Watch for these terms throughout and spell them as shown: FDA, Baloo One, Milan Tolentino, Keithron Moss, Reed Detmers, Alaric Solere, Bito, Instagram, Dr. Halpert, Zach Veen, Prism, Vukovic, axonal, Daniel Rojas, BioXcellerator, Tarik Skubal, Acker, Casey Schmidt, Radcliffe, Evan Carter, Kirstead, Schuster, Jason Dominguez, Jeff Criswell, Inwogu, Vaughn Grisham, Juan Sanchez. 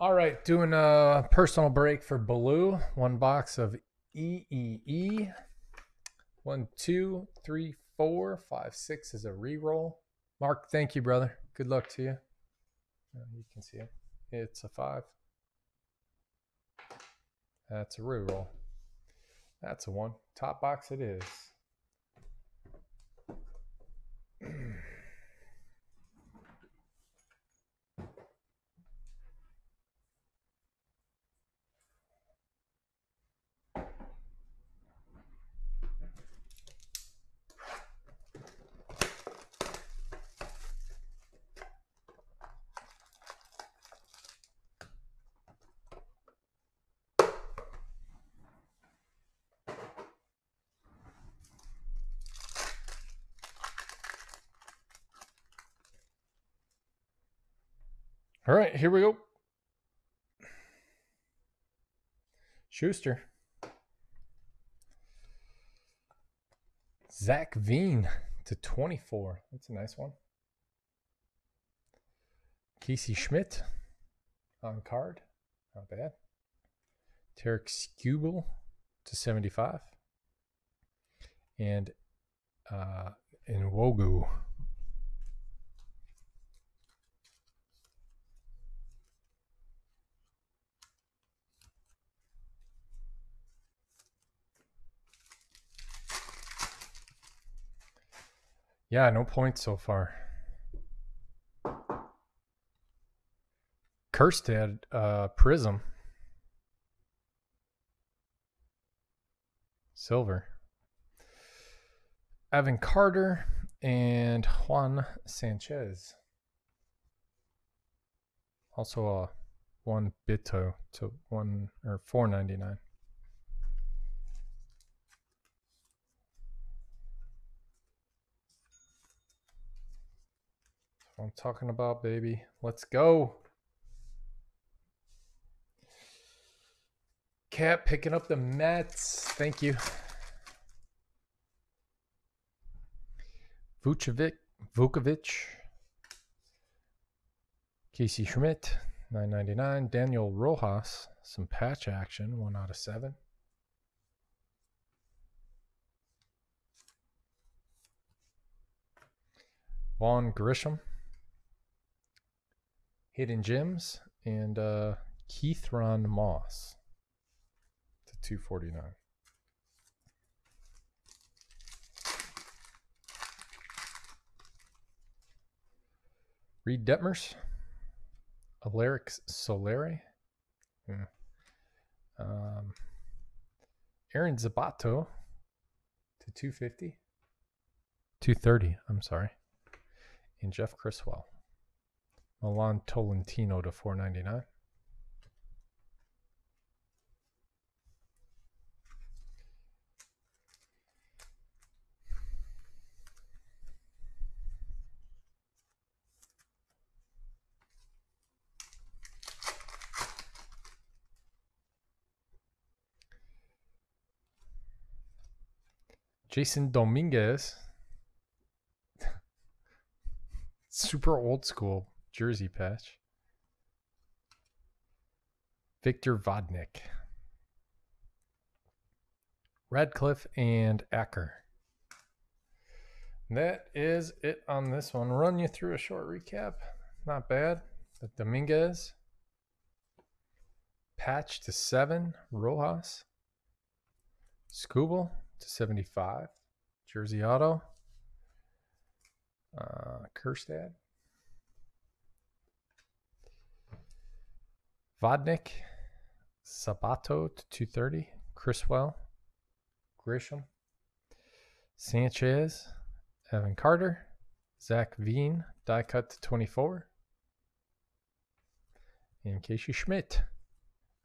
All right, doing a personal break for Baloo. One box of EEE. 1, 2, 3, 4, 5, 6 is a reroll. Mark, thank you, brother. Good luck to you. You can see it. It's a 5. That's a reroll. That's a 1. Top box it is. All right, here we go. Schuster. Zach Veen /24. That's a nice one. Casey Schmidt on card. Not bad. Tarik Skubal /75. And Inwogu. Yeah, no points so far. Kirstead, Prism. Silver. Evan Carter and Juan Sanchez. Also one Bito /1 or $4.99. I'm talking about, baby. Let's go. Cat picking up the Mets. Thank you. Vukovic. Casey Schmidt, $9.99. Daniel Rojas, some patch action, 1/7. Vaughn Grisham. Hidden Gems and Keithron Moss /249. Reed Detmers, Alaric Solere, Aaron Zabato /230. I'm sorry, and Jeff Criswell. Milan Tolentino /499. Jason Dominguez. Super old school. Jersey patch. Victor Vodnik. Radcliffe and Acker. That is it on this one. Run you through a short recap. Not bad. The Dominguez. Patch /7. Rojas. Skubal /75. Jersey Auto. Kirstead. Vodnik, Zabato /230, Criswell, Grisham, Sanchez, Evan Carter, Zach Veen, die cut /24, and Casey Schmidt.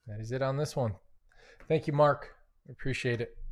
That is it on this one. Thank you, Mark. Appreciate it.